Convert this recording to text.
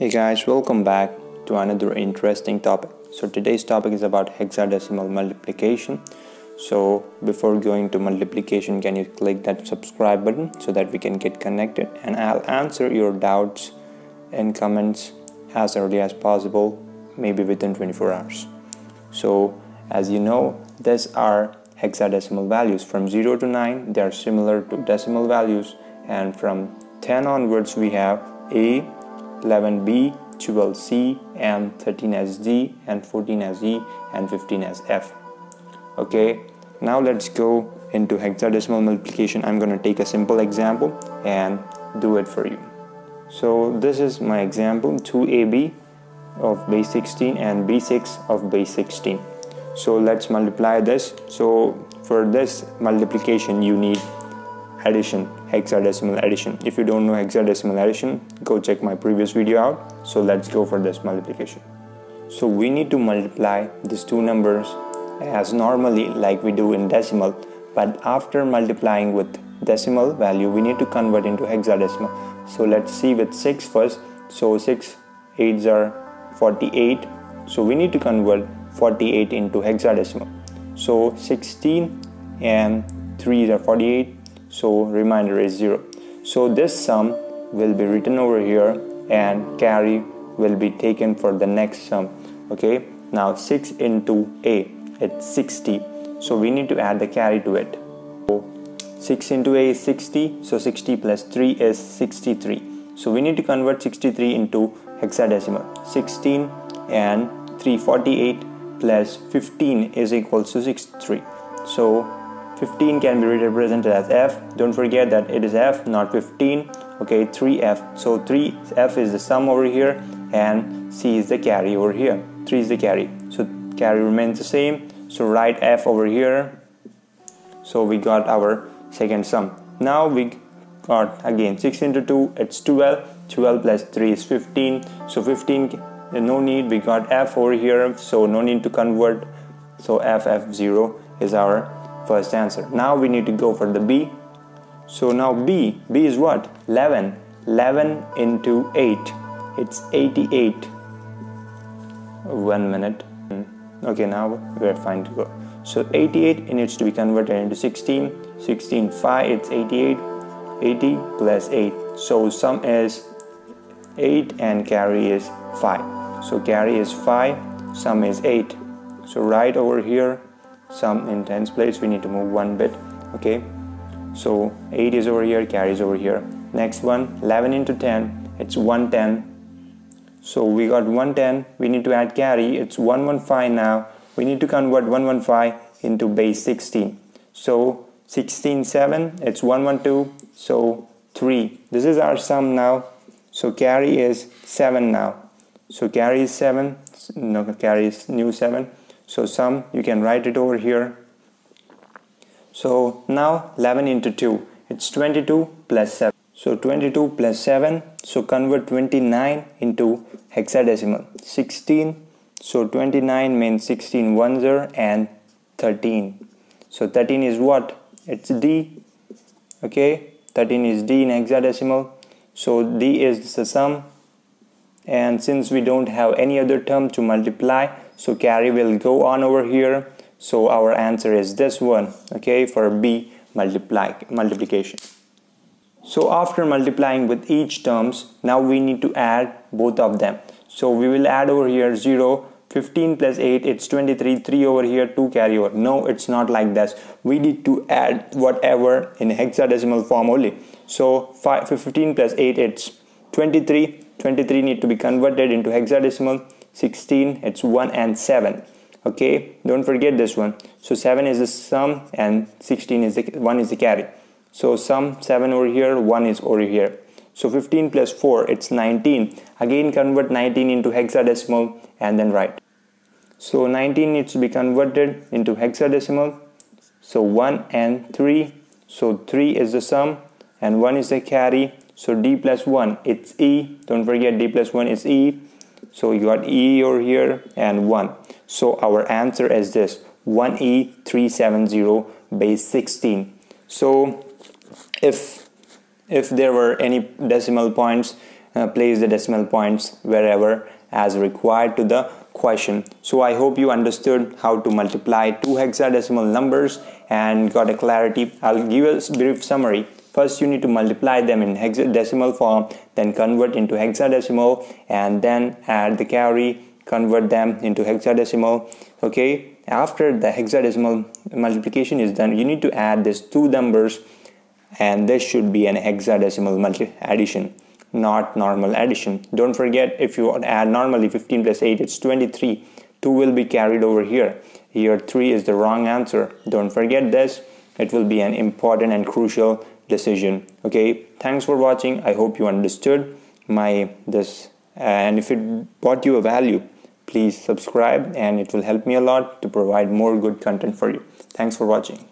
Hey guys, welcome back to another interesting topic. So today's topic is about hexadecimal multiplication. So before going to multiplication, can you click that subscribe button so that we can get connected, and I'll answer your doubts and comments as early as possible, maybe within 24 hours. So as you know, these are hexadecimal values. From 0 to 9 they are similar to decimal values, and from 10 onwards we have A, 11B, 12C, and 13SD, and 14SE, and 15SF. Okay, now let's go into hexadecimal multiplication. I'm going to take a simple example and do it for you. So this is my example: 2AB of base 16 and B6 of base 16. So let's multiply this. So for this multiplication you need addition, hexadecimal addition. If you don't know hexadecimal addition, go check my previous video out. So let's go for this multiplication. So we need to multiply these two numbers as normally like we do in decimal, but after multiplying with decimal value we need to convert into hexadecimal. So let's see with 6 first. So 6 8s are 48, so we need to convert 48 into hexadecimal. So 16 and 3s are 48, so remainder is 0. So this sum will be written over here and carry will be taken for the next sum. Okay, now 6 into A, it's 60, so we need to add the carry to it. So 6 into A is 60, so 60 plus 3 is 63. So we need to convert 63 into hexadecimal. 16 and 348 plus 15 is equal to 63. So 15 can be represented as F. Don't forget that it is F, not 15. Okay, 3F. So 3F is the sum over here and C is the carry over here. 3 is the carry. So carry remains the same. So write F over here. So we got our second sum. Now we got again 6 into 2, it's 12. 12 plus 3 is 15. So 15, no need. We got F over here. So no need to convert. So F0 is our first answer. Now we need to go for the B. So now B is what? 11. 11 into 8, it's 88. 1 minute. Okay, now we're fine to go. So 88, it needs to be converted into 16. 16 5, it's 88. 80 plus 8, so sum is 8 and carry is 5. So carry is 5, sum is 8. So right over here, sum in tens place, we need to move one bit. Okay, so 8 is over here, carry is over here. Next one, 11 into 10, it's 110. So we got 110, we need to add carry, it's 115 now. We need to convert 115 into base 16. So 16 7, it's 112, so 3. This is our sum now. So carry is 7 now. So carry is 7, no, carry is new 7. So sum, you can write it over here. So now 11 into 2, it's 22 plus 7. So 22 plus 7, so convert 29 into hexadecimal. 16, so 29 means 16 ones are, and 13. So 13 is what? It's D. Okay, 13 is D in hexadecimal. So D is the sum, and since we don't have any other term to multiply, so carry will go on over here. So our answer is this one, okay, for B multiplication. So after multiplying with each terms, now we need to add both of them. So we will add over here 0, 15 plus 8, it's 23, 3 over here, 2 carry over. No, it's not like this. We need to add whatever in hexadecimal form only. So 15 plus 8, it's 23. 23 need to be converted into hexadecimal. 16, it's 1 and 7. Okay, don't forget this one. So 7 is the sum and 16 is the 1 is the carry. So sum 7 over here, 1 is over here. So 15 plus 4, it's 19. Again convert 19 into hexadecimal and then write. So 19 needs to be converted into hexadecimal. So 1 and 3. So 3 is the sum and 1 is the carry. So D plus 1, it's E. Don't forget D plus 1 is E. So you got E over here and 1. So our answer is this, 1E370 base 16. So if there were any decimal points place the decimal points wherever as required to the question. So I hope you understood how to multiply two hexadecimal numbers and got a clarity. I'll give a brief summary. First, you need to multiply them in hexadecimal form, then convert into hexadecimal, and then add the carry, convert them into hexadecimal. Okay, after the hexadecimal multiplication is done, you need to add these two numbers, and this should be an hexadecimal addition, not normal addition. Don't forget, if you add normally 15 plus 8, it's 23. 2 will be carried over here. Here 3 is the wrong answer. Don't forget this. It will be an important and crucial decision. Okay, thanks for watching. I hope you understood this, and if it brought you a value, please subscribe, and it will help me a lot to provide more good content for you. Thanks for watching.